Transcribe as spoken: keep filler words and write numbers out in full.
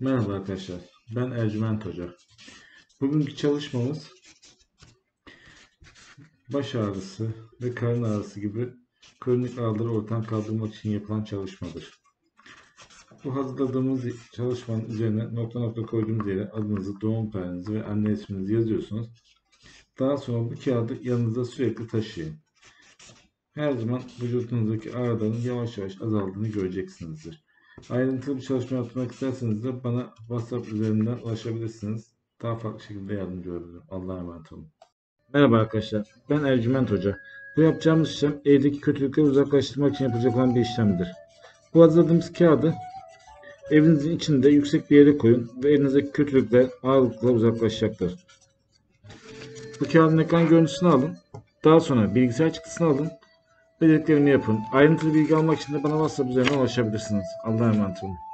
Merhaba arkadaşlar, ben Ercüment Hoca. Bugünkü çalışmamız baş ağrısı ve karın ağrısı gibi kronik ağrıları ortadan kaldırmak için yapılan çalışmadır. Bu hazırladığımız çalışmanın üzerine nokta nokta koyduğumuz yere adınızı, doğum tarihinizi ve anne isminizi yazıyorsunuz. Daha sonra bu kağıdı yanınızda sürekli taşıyın. Her zaman vücudunuzdaki ağrıların yavaş yavaş azaldığını göreceksinizdir. Ayrıntılı bir çalışma yapmak isterseniz de bana WhatsApp üzerinden ulaşabilirsiniz. Daha farklı şekilde yardımcı olabilirim. Allah'a emanet olun. Merhaba arkadaşlar, ben Ercüment Hoca. Bu yapacağımız işlem evdeki kötülükleri uzaklaştırmak için yapılacak olan bir işlemdir. Bu hazırladığımız kağıdı evinizin içinde yüksek bir yere koyun ve elinizdeki kötülükler ağırlıkla uzaklaşacaktır. Bu kağıdın ekran görüntüsünü alın. Daha sonra bilgisayar çıktısını alın. Dediklerini yapın. Ayrıntılı bilgi almak için de bana WhatsApp üzerinden ulaşabilirsiniz. Allah'a emanet olun.